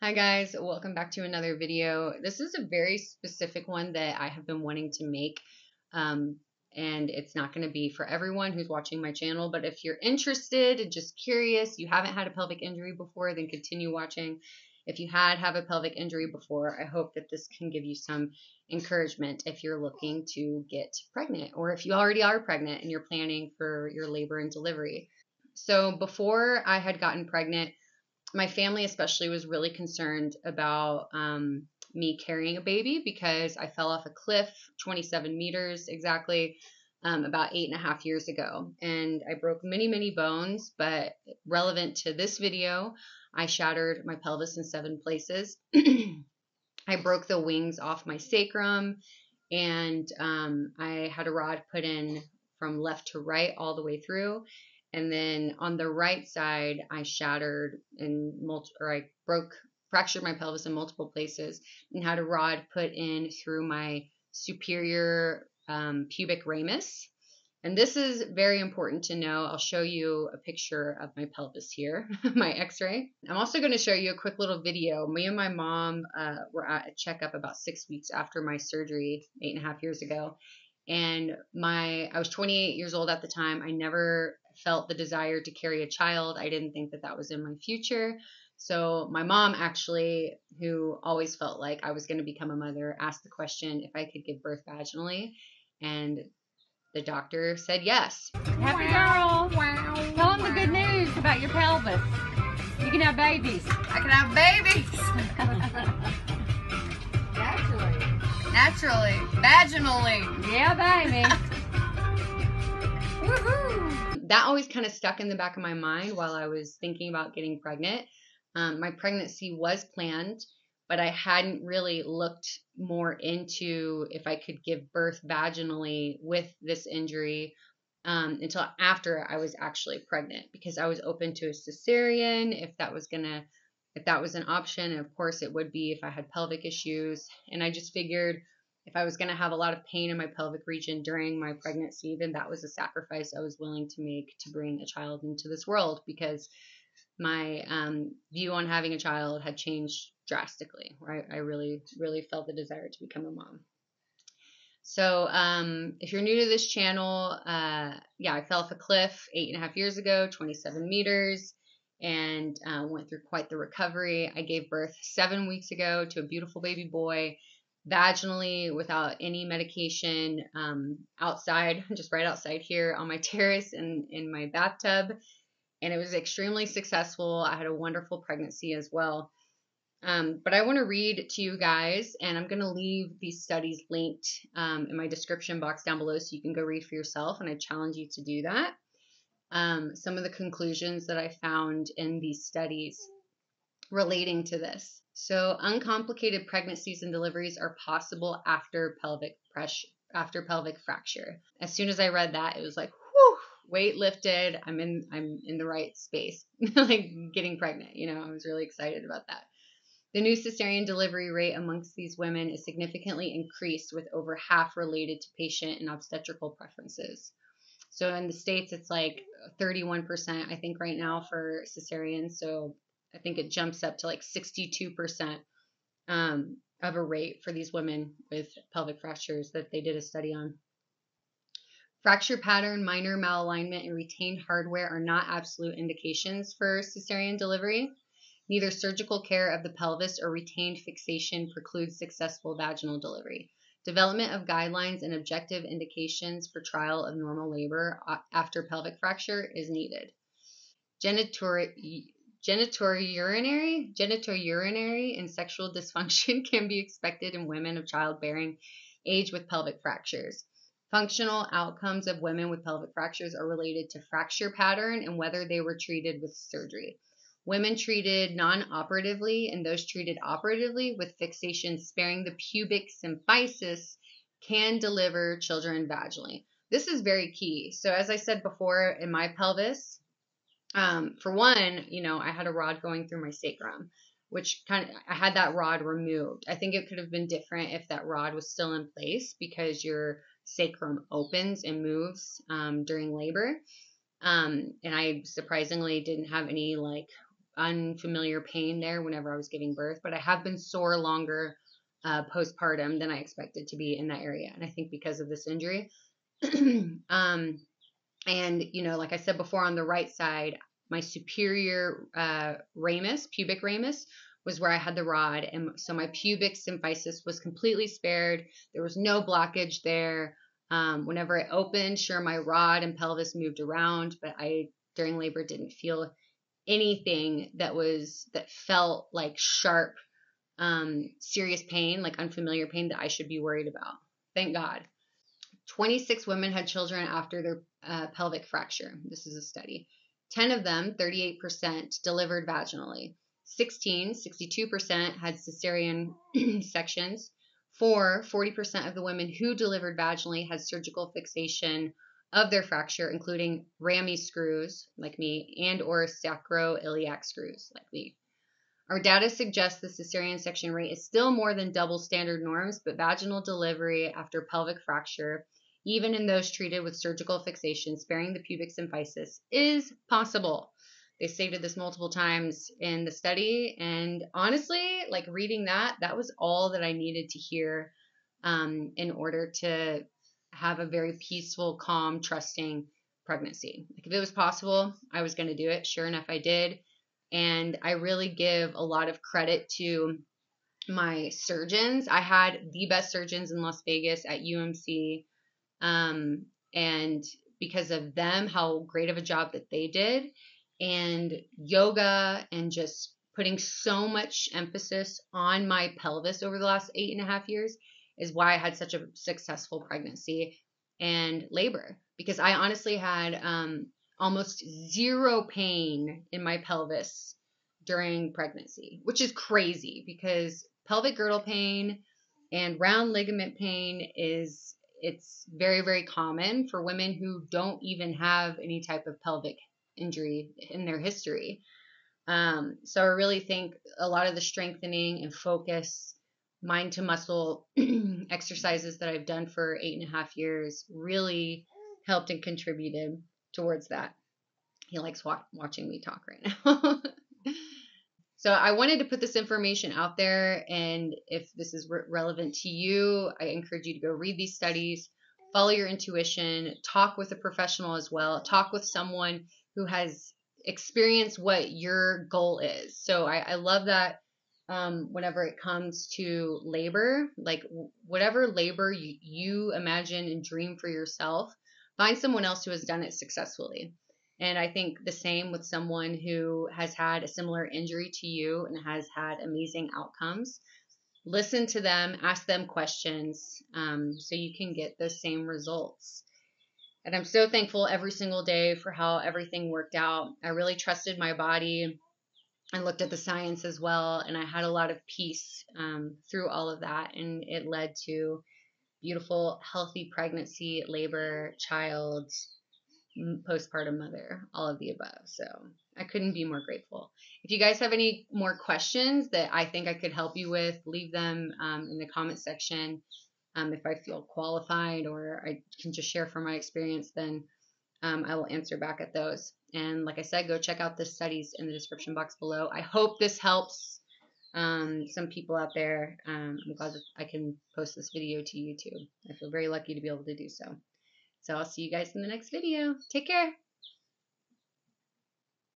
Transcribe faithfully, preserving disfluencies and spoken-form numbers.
Hi guys, welcome back to another video. This is a very specific one that I have been wanting to make, um, and it's not going to be for everyone who's watching my channel, but if you're interested and just curious, you haven't had a pelvic injury before, then continue watching. If you had have a pelvic injury before, I hope that this can give you some encouragement if you're looking to get pregnant, or if you already are pregnant and you're planning for your labor and delivery. So before I had gotten pregnant, my family especially was really concerned about um, me carrying a baby because I fell off a cliff twenty-seven meters exactly um, about eight and a half years ago. And I broke many, many bones, but relevant to this video, I shattered my pelvis in seven places. I broke the wings off my sacrum, and um, I had a rod put in from left to right all the way through. And then on the right side, I shattered and multi or I broke, fractured my pelvis in multiple places, and had a rod put in through my superior um, pubic ramus. And this is very important to know. I'll show you a picture of my pelvis here, my x-ray. I'm also going to show you a quick little video. Me and my mom uh, were at a checkup about six weeks after my surgery eight and a half years ago. And my I was twenty-eight years old at the time. I never felt the desire to carry a child. I didn't think that that was in my future. So my mom actually, who always felt like I was going to become a mother, asked the question if I could give birth vaginally, and the doctor said yes. Happy girl. Wow. Tell them the good news about your pelvis. You can have babies. I can have babies. Naturally. Naturally. Vaginally. Yeah, baby. Woohoo. That always kind of stuck in the back of my mind while I was thinking about getting pregnant. Um, my pregnancy was planned, but I hadn't really looked more into if I could give birth vaginally with this injury um, until after I was actually pregnant, because I was open to a cesarean if that was gonna, if that was an option. And of course it would be if I had pelvic issues. And I just figured, if I was going to have a lot of pain in my pelvic region during my pregnancy, then that was a sacrifice I was willing to make to bring a child into this world, because my um, view on having a child had changed drastically. Right? I really, really felt the desire to become a mom. So um, if you're new to this channel, uh, yeah, I fell off a cliff eight and a half years ago, twenty-seven meters, and uh, went through quite the recovery. I gave birth seven weeks ago to a beautiful baby boy, vaginally, without any medication, um, outside, just right outside here on my terrace and in my bathtub. And it was extremely successful. I had a wonderful pregnancy as well. Um, but I want to read to you guys, and I'm going to leave these studies linked um, in my description box down below so you can go read for yourself. And I challenge you to do that. Um, some of the conclusions that I found in these studies relating to this. So uncomplicated pregnancies and deliveries are possible after pelvic pressure, after pelvic fracture. As soon as I read that, it was like, whew, weight lifted. I'm in, I'm in the right space, like getting pregnant. You know, I was really excited about that. The new cesarean delivery rate amongst these women is significantly increased, with over half related to patient and obstetrical preferences. So in the States, it's like thirty-one percent, I think, right now for cesarean. So I think it jumps up to like sixty-two percent um, of a rate for these women with pelvic fractures that they did a study on. Fracture pattern, minor malalignment, and retained hardware are not absolute indications for cesarean delivery. Neither surgical care of the pelvis or retained fixation precludes successful vaginal delivery. Development of guidelines and objective indications for trial of normal labor after pelvic fracture is needed. Genitourinary Genitourinary, genitourinary and sexual dysfunction can be expected in women of childbearing age with pelvic fractures. Functional outcomes of women with pelvic fractures are related to fracture pattern and whether they were treated with surgery. Women treated non-operatively and those treated operatively with fixation sparing the pubic symphysis can deliver children vaginally. This is very key. So as I said before, in my pelvis, Um, for one, you know, I had a rod going through my sacrum, which kind of, I had that rod removed. I think it could have been different if that rod was still in place, because your sacrum opens and moves, um, during labor. Um, and I surprisingly didn't have any like, unfamiliar pain there whenever I was giving birth, but I have been sore longer uh, postpartum than I expected to be in that area. And I think because of this injury, um, and, you know, like I said before, on the right side, my superior uh, ramus, pubic ramus, was where I had the rod. And so my pubic symphysis was completely spared. There was no blockage there. Um, whenever it opened, sure, my rod and pelvis moved around, but I, during labor, didn't feel anything that was, that felt like sharp, um, serious pain, like unfamiliar pain that I should be worried about. Thank God. twenty-six women had children after their uh, pelvic fracture. This is a study. ten of them, thirty-eight percent, delivered vaginally. sixteen, sixty-two percent, had cesarean sections. Four, forty percent of the women who delivered vaginally had surgical fixation of their fracture, including rammy screws, like me, and or sacroiliac screws, like me. Our data suggests the cesarean section rate is still more than double standard norms, but vaginal delivery after pelvic fracture, even in those treated with surgical fixation, sparing the pubic symphysis, is possible. They stated this multiple times in the study, and honestly, like reading that, that was all that I needed to hear um, in order to have a very peaceful, calm, trusting pregnancy. Like if it was possible, I was going to do it. Sure enough, I did, and I really give a lot of credit to my surgeons. I had the best surgeons in Las Vegas at U M C, um, and because of them, how great of a job that they did. And yoga and just putting so much emphasis on my pelvis over the last eight and a half years is why I had such a successful pregnancy and labor, because I honestly had um, almost zero pain in my pelvis during pregnancy, which is crazy because pelvic girdle pain and round ligament pain is, it's very, very common for women who don't even have any type of pelvic injury in their history. Um, so I really think a lot of the strengthening and focus, mind to muscle exercises that I've done for eight and a half years really helped and contributed towards that. He likes wa- watching me talk right now. So I wanted to put this information out there. And if this is re- relevant to you, I encourage you to go read these studies, follow your intuition, talk with a professional as well, talk with someone who has experienced what your goal is. So I, I love that um, whenever it comes to labor, like w- whatever labor you, you imagine and dream for yourself, find someone else who has done it successfully. And I think the same with someone who has had a similar injury to you and has had amazing outcomes. Listen to them, ask them questions um, so you can get the same results. And I'm so thankful every single day for how everything worked out. I really trusted my body and looked at the science as well. And I had a lot of peace um, through all of that. And it led to beautiful, healthy pregnancy, labor, child, postpartum mother, all of the above. So I couldn't be more grateful. If you guys have any more questions that I think I could help you with, leave them um, in the comment section. Um, if I feel qualified or I can just share from my experience, then um, I will answer back at those. And like I said, go check out the studies in the description box below. I hope this helps um, some people out there. Um, I'm glad that I can post this video to YouTube. I feel very lucky to be able to do so. So I'll see you guys in the next video. Take care.